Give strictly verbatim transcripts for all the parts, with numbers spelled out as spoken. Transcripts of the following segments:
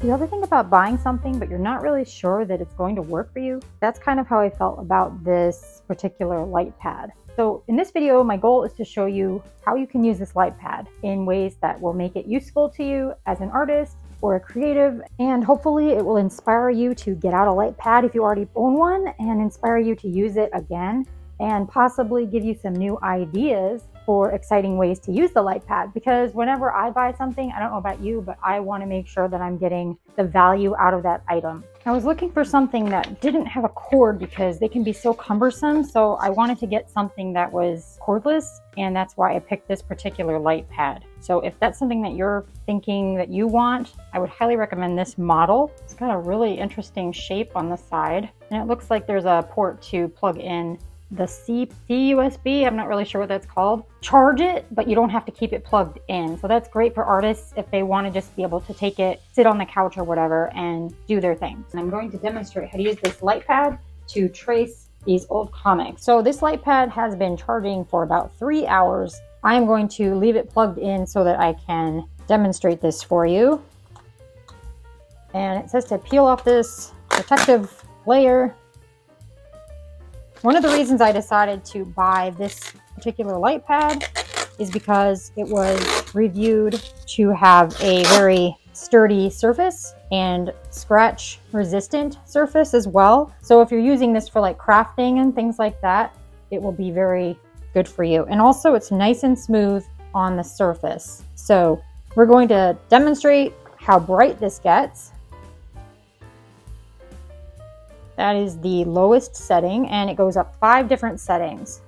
Do you ever think about buying something, but you're not really sure that it's going to work for you? That's kind of how I felt about this particular light pad. So in this video, my goal is to show you how you can use this light pad in ways that will make it useful to you as an artist or a creative, and hopefully it will inspire you to get out a light pad if you already own one, and inspire you to use it again, and possibly give you some new ideas for exciting ways to use the light pad. Because whenever I buy something, I don't know about you, but I want to make sure that I'm getting the value out of that item. I was looking for something that didn't have a cord because they can be so cumbersome. So I wanted to get something that was cordless, and that's why I picked this particular light pad. So if that's something that you're thinking that you want, I would highly recommend this model. It's got a really interesting shape on the side, and it looks like there's a port to plug in the C U S B, I'm not really sure what that's called. Charge it, but you don't have to keep it plugged in. So that's great for artists if they want to just be able to take it, sit on the couch or whatever, and do their thing. And I'm going to demonstrate how to use this light pad to trace these old comics. So this light pad has been charging for about three hours. I'm going to leave it plugged in so that I can demonstrate this for you. And it says to peel off this protective layer. One of the reasons I decided to buy this particular light pad is because it was reviewed to have a very sturdy surface and scratch resistant surface as well. So if you're using this for like crafting and things like that, it will be very good for you. And also it's nice and smooth on the surface. So we're going to demonstrate how bright this gets. That is the lowest setting, and it goes up five different settings.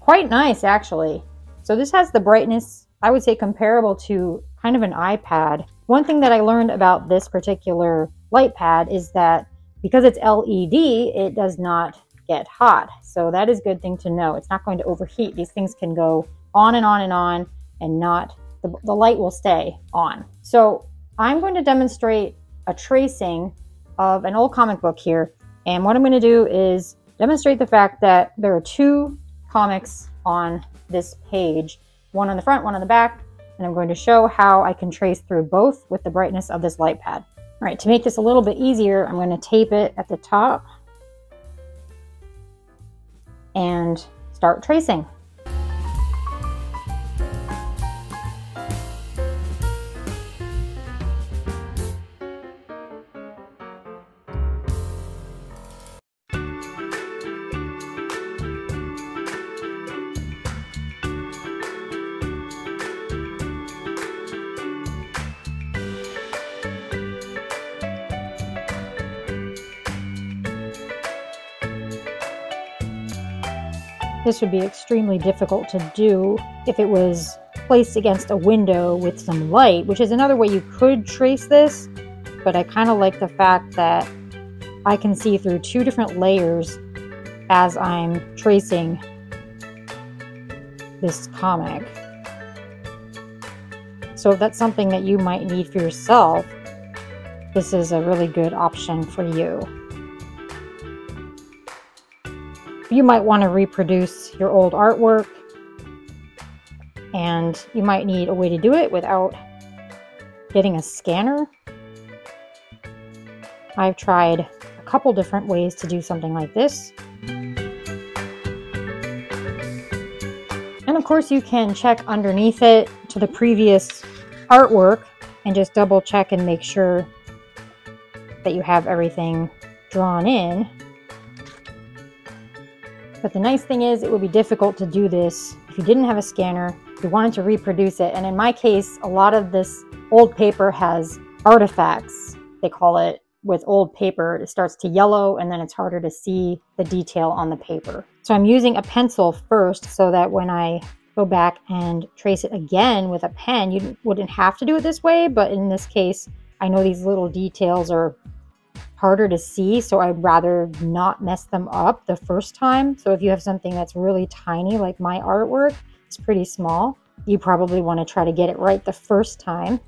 Quite nice, actually. So this has the brightness, I would say, comparable to kind of an iPad. One thing that I learned about this particular light pad is that because it's L E D, it does not get hot. So that is a good thing to know. It's not going to overheat. These things can go on and on and on, and not, the, the light will stay on. So I'm going to demonstrate a tracing of an old comic book here, and what I'm going to do is demonstrate the fact that there are two comics on this page, one on the front, one on the back, and I'm going to show how I can trace through both with the brightness of this light pad. All right, to make this a little bit easier, I'm going to tape it at the top and start tracing. This would be extremely difficult to do if it was placed against a window with some light, which is another way you could trace this, but I kind of like the fact that I can see through two different layers as I'm tracing this comic. So if that's something that you might need for yourself, this is a really good option for you. You might want to reproduce your old artwork, and you might need a way to do it without getting a scanner. I've tried a couple different ways to do something like this. And of course you can check underneath it to the previous artwork and just double check and make sure that you have everything drawn in. But the nice thing is it would be difficult to do this if you didn't have a scanner, if you wanted to reproduce it. And in my case, a lot of this old paper has artifacts, they call it, with old paper. It starts to yellow, and then it's harder to see the detail on the paper. So I'm using a pencil first so that when I go back and trace it again with a pen, you wouldn't have to do it this way. But in this case, I know these little details are harder to see, so I'd rather not mess them up the first time. So if you have something that's really tiny, like my artwork, it's pretty small, you probably want to try to get it right the first time.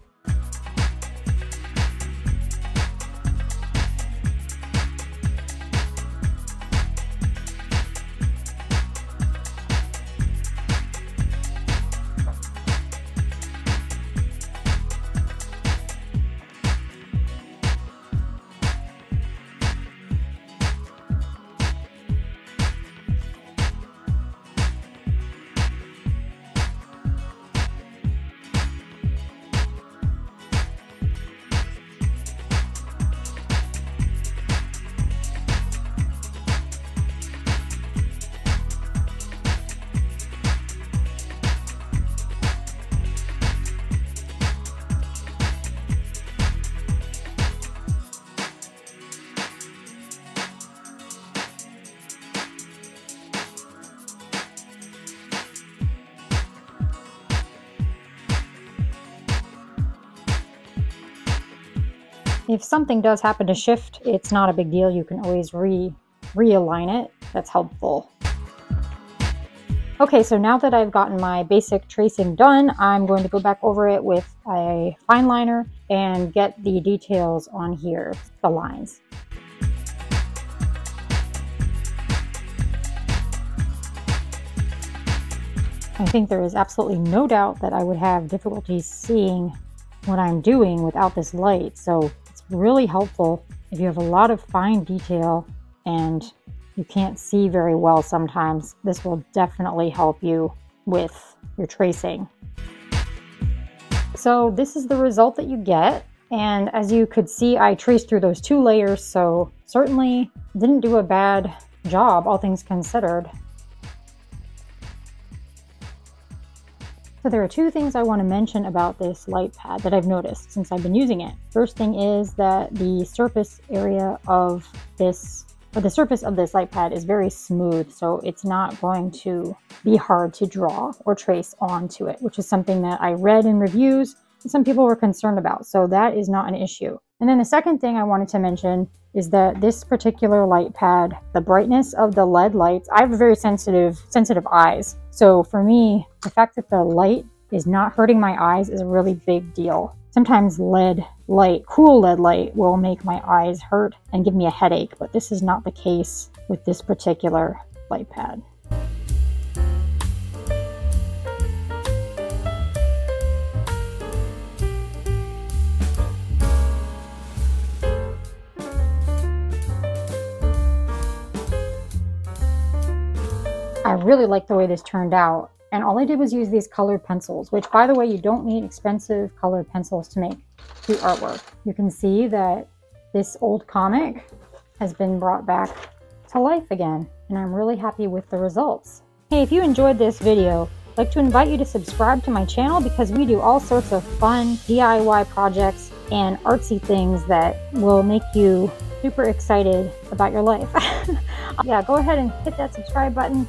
If something does happen to shift, it's not a big deal. You can always re realign it. That's helpful. Okay, so now that I've gotten my basic tracing done, I'm going to go back over it with a fineliner and get the details on here, the lines. I think there is absolutely no doubt that I would have difficulty seeing what I'm doing without this light, so it's really helpful if you have a lot of fine detail and you can't see very well sometimes. This will definitely help you with your tracing. So this is the result that you get. And as you could see, I traced through those two layers, so certainly didn't do a bad job, all things considered. So there are two things I want to mention about this light pad that I've noticed since I've been using it. First thing is that the surface area of this But the surface of this light pad is very smooth, so it's not going to be hard to draw or trace onto it, which is something that I read in reviews and some people were concerned about, so that is not an issue. And then the second thing I wanted to mention is that this particular light pad, the brightness of the L E D lights, I have very sensitive, sensitive eyes. So for me, the fact that the light is not hurting my eyes is a really big deal. Sometimes L E D light, cool L E D light, will make my eyes hurt and give me a headache, but this is not the case with this particular light pad. I really like the way this turned out. And all I did was use these colored pencils, which, by the way, you don't need expensive colored pencils to make the artwork. You can see that this old comic has been brought back to life again, and I'm really happy with the results. Hey, if you enjoyed this video, I'd like to invite you to subscribe to my channel, because we do all sorts of fun D I Y projects and artsy things that will make you super excited about your life. Yeah, go ahead and hit that subscribe button.